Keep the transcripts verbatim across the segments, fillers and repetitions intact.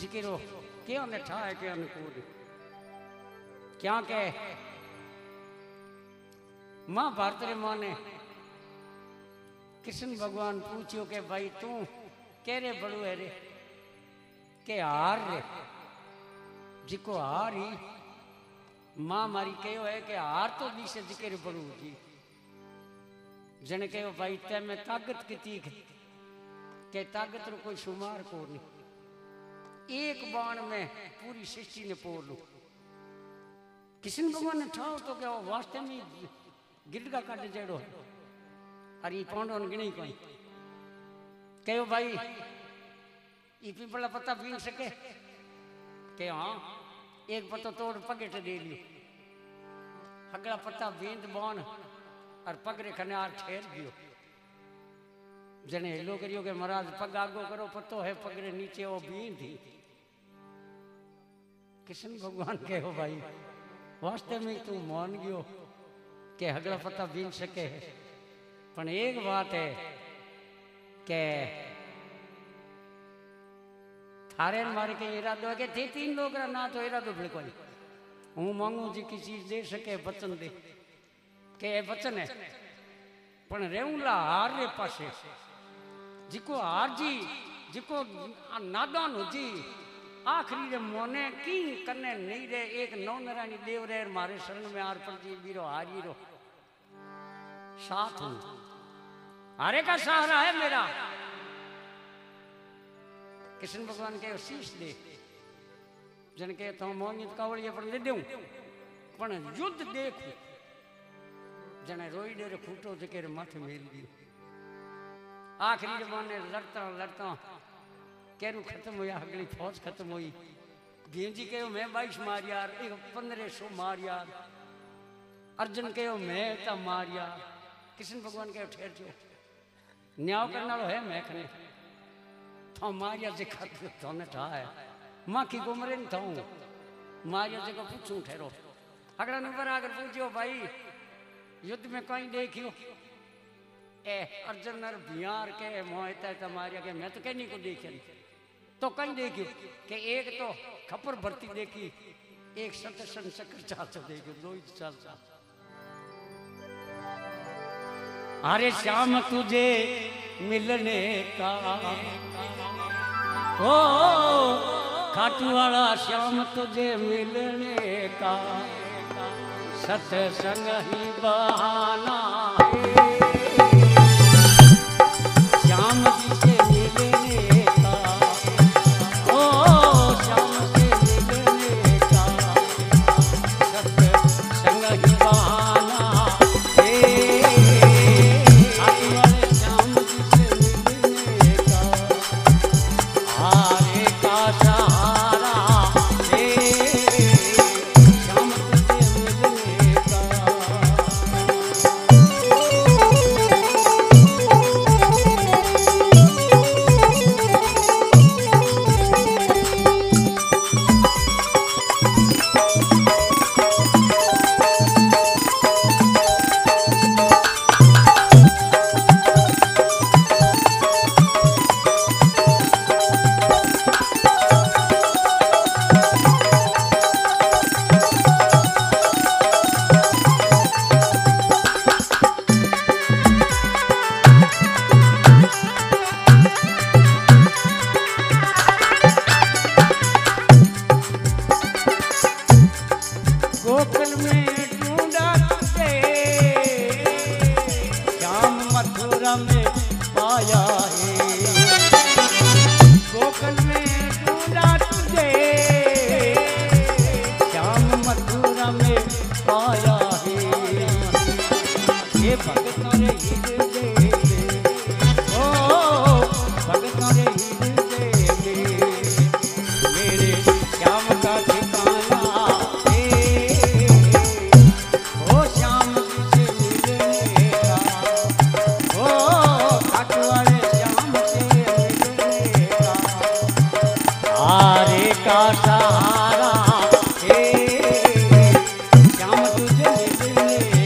जिकिरो क्या नठा है क्या अनुकूल क्या के माँ भारत रे माँ ने कृष्ण भगवान पूछियो के भाई तू के रे बड़ू है रे के हार रे जिको हार ही माँ मारी कहो है के हार तो दी से जिके बड़ू जी जन कहो भाई ते में ताकत की तीख के ताकत रो कोई शुमार को नहीं एक बाण में पूरी सृष्टि ने पोर लो कृष्ण भगवान ने ठाओ तो क्या वास्तव में गिरगा काटे जड़ो अरे पांडो गिणी कोई कहो भाई ये पीपला पत्ता बीन सके के हाँ एक पत्ता तोड़ पगेट दे लियो अगला पत्ता बींद बाण और पगरे खनार ठेर दियो जने हेलो करियो के महाराज पग आगो करो पत्तो है पगरे नीचे वो बींद ही कृष्ण भगवान कहो भाई वास्तव में तू मान गयो के अगला पत्ता बीन सके है पर एक बात है के थारे मारे के इरादो के थे तीन लोग रा ना तो इरादो बिल्कुल हूँ मांगू जी की चीज दे सके वचन दे के वचन है पर रेऊला हार रे पासे जिको हार जी जिको नादान हो जी आखिरी रे मोने की कने नहीं रे एक नौनरानी देव रे मारे शरण में आर पर जी बीरो हारी रो साथ हूं हारे का सहारा है मेरा कृष्ण भगवान के शीश दे जन के तो मोनित कावड़िए पर दे दूं पण युद्ध देखू जने रोई डे रे फूटो जके रे माथे मेल दियो आखिरी जमाने लड़ता लड़ता केरू खत्म होया अगली फौज खत्म हुई भीम जी कहो मैं बाईस मार यार पंद्रह सौ मार यार अर्जुन कहो मैं ता मार यार कृष्ण भगवान कहो ठहर जो न्याय करना है मैं खने था मारिया जे खत्म तो न था है माँ की गोमरेन था हूँ मारिया जे को पूछूं ठहरो अगला नंबर आकर पूछियो भाई युद्ध में कहीं देखियो ए अर्जुन नर बिहार के मोहिता तमारिया के मैं तो कहनी को देखियो तो कहीं देखियो कि एक तो खपर भर्ती देखी एक सतसन चक्र चाचा देखियो दो ही चाचा अरे श्याम तुझे मिलने का ओ खाटू वाला श्याम तुझे मिलने का सत्संग ही बहाना श्याम जी से मिलने का ओ श्याम से मिलने का सत्संग ही बहाना आदिवाले श्याम जी से मिलने का हारे का सहारा श्याम तुझे मिलने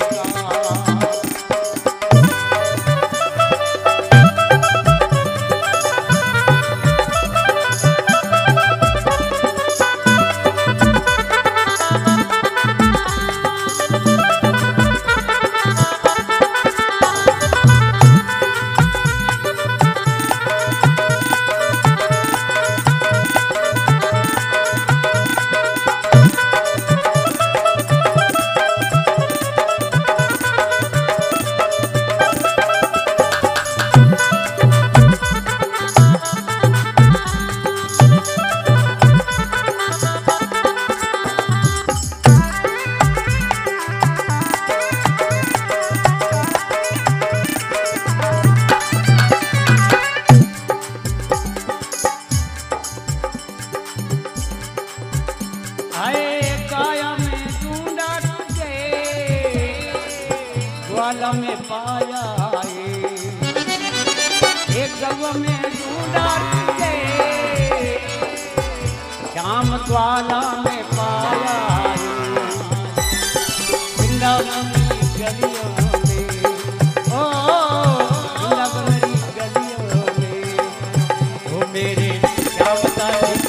का वाला में पाया है, एक जगह में ढूंढा तुझे श्याम वाला में पाया है। वृंदावन की गलियों में ओ वृंदावन की गलियों में वो मेरे श्याम का निशान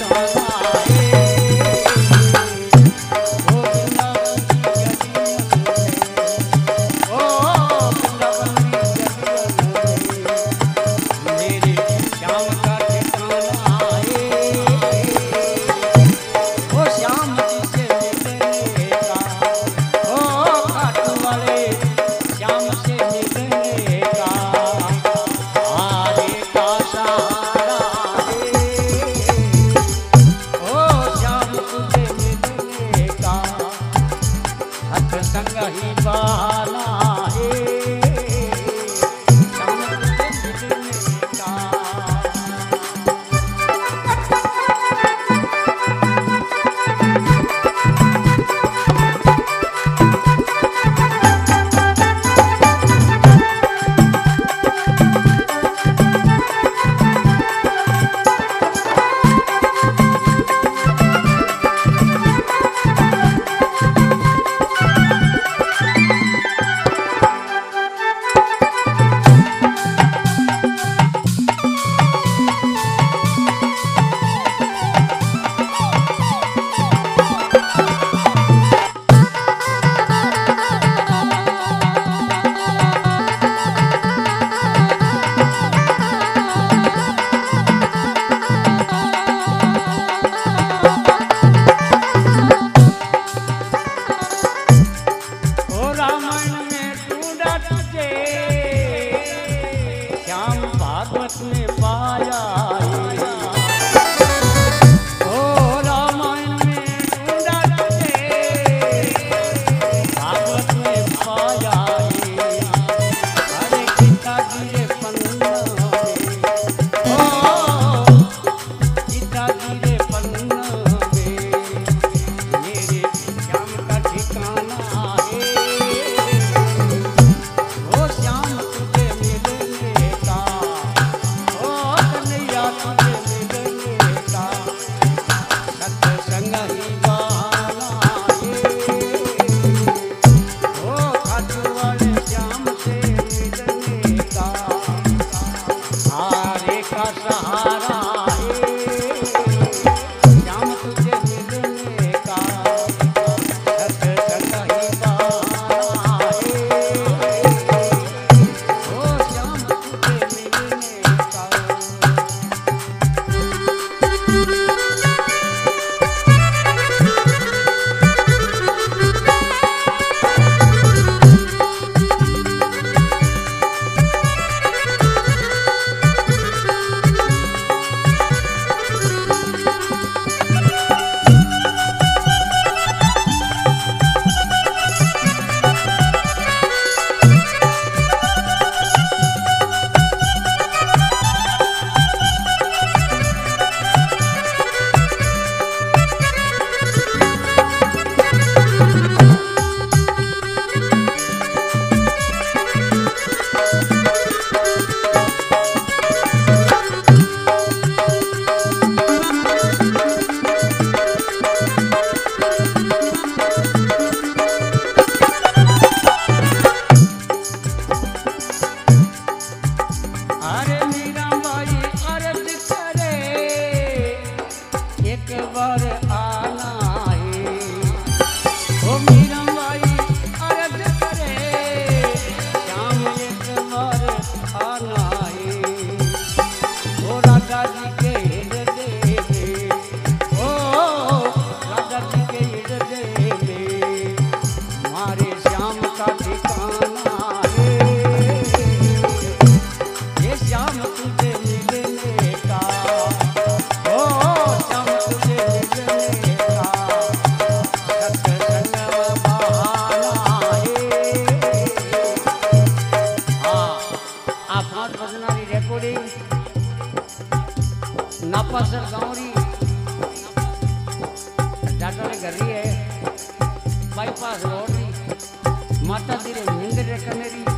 missionary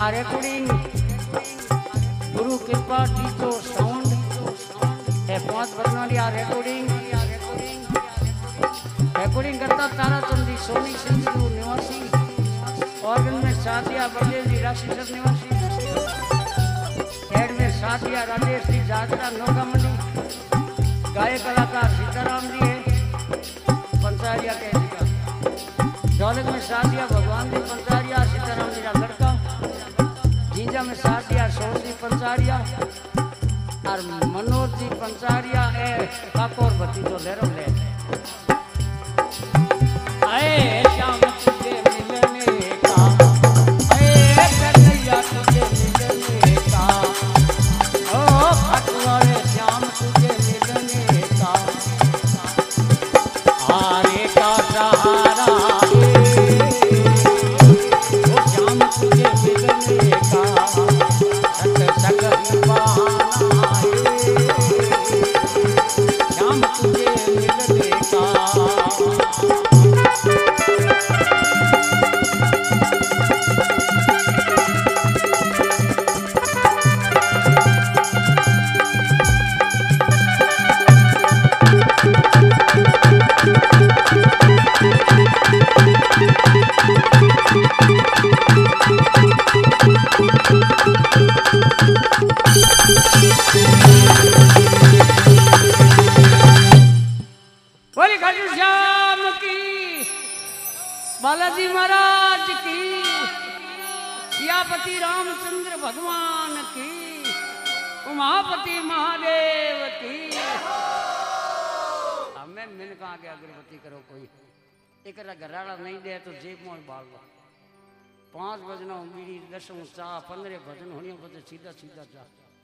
are recording Guru Kripa Teacher Sound a पांच वर्णवाली are recording recording करता ताराचंदी सोनी सिंधु निवासी organ में साथिया बलदेव जी राशिचंद निवासी head में साथिया राजेश जी जाजरा नौगामनी गायक कलाकार सीताराम जी है पंचारिया के दौलत में साथिया भगवान जी पंचारिया सीताराम जी का लड़का जींजा में साथिया सोनी पंचारिया और मनोज जी पंचारिया है काकोर भती तो लहरों ले आए श्याम तुझे मिलने का आए कन्हैया तुझे मिलने का ओ खटवारे श्याम तुझे मिलने का हारे का सहारा बालाजी महाराज की सियापति रामचंद्र भगवान की उमापति महादेव की हमें मैंने कहा कि अगरबत्ती करो कोई एक घराड़ा नहीं दे तो जेब में बाल लो पांच भजन बीड़ी दसों चाह पंद्रह भजन होने पर सीधा सीधा चाह